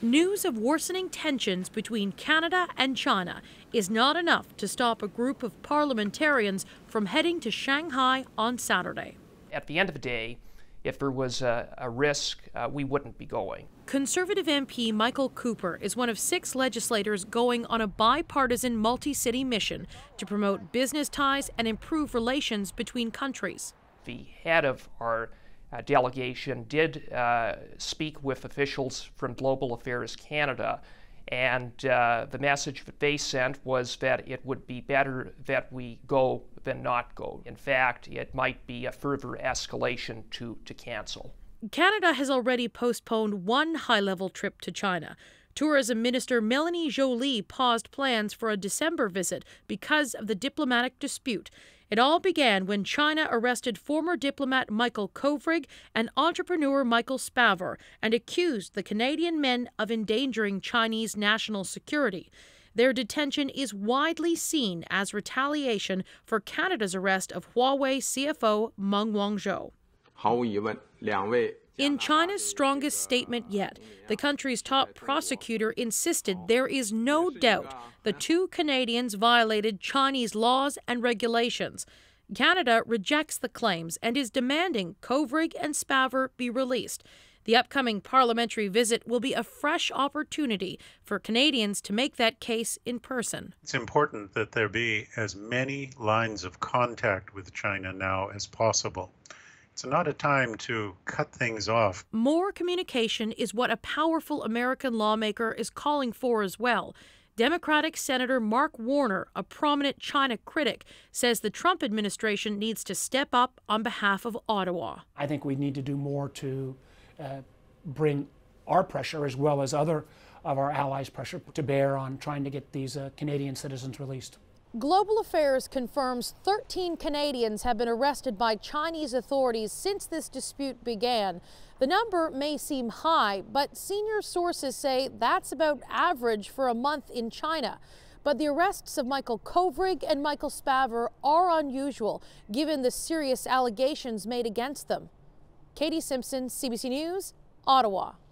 News of worsening tensions between Canada and China is not enough to stop a group of parliamentarians from heading to Shanghai on Saturday. At the end of the day, if there was a risk, we wouldn't be going. Conservative MP Michael Cooper is one of 6 legislators going on a bipartisan multi-city mission to promote business ties and improve relations between countries. The head of our delegation did speak with officials from Global Affairs Canada, and the message that they sent was that it would be better that we go than not go. In fact, it might be a further escalation to cancel. Canada has already postponed one high-level trip to China. Tourism Minister Melanie Jolie paused plans for a December visit because of the diplomatic dispute. It all began when China arrested former diplomat Michael Kovrig and entrepreneur Michael Spavor and accused the Canadian men of endangering Chinese national security. Their detention is widely seen as retaliation for Canada's arrest of Huawei CFO Meng Wanzhou. In China's strongest statement yet, the country's top prosecutor insisted there is no doubt the 2 Canadians violated Chinese laws and regulations. Canada rejects the claims and is demanding Kovrig and Spavor be released. The upcoming parliamentary visit will be a fresh opportunity for Canadians to make that case in person. It's important that there be as many lines of contact with China now as possible. It's not a time to cut things off. More communication is what a powerful American lawmaker is calling for as well. Democratic Senator Mark Warner, a prominent China critic, says the Trump administration needs to step up on behalf of Ottawa. I think we need to do more to bring our pressure, as well as other of our allies' pressure, to bear on trying to get these Canadian citizens released. Global Affairs confirms 13 Canadians have been arrested by Chinese authorities since this dispute began. The number may seem high, but senior sources say that's about average for a month in China. But the arrests of Michael Kovrig and Michael Spavor are unusual, given the serious allegations made against them. Katie Simpson, CBC News, Ottawa.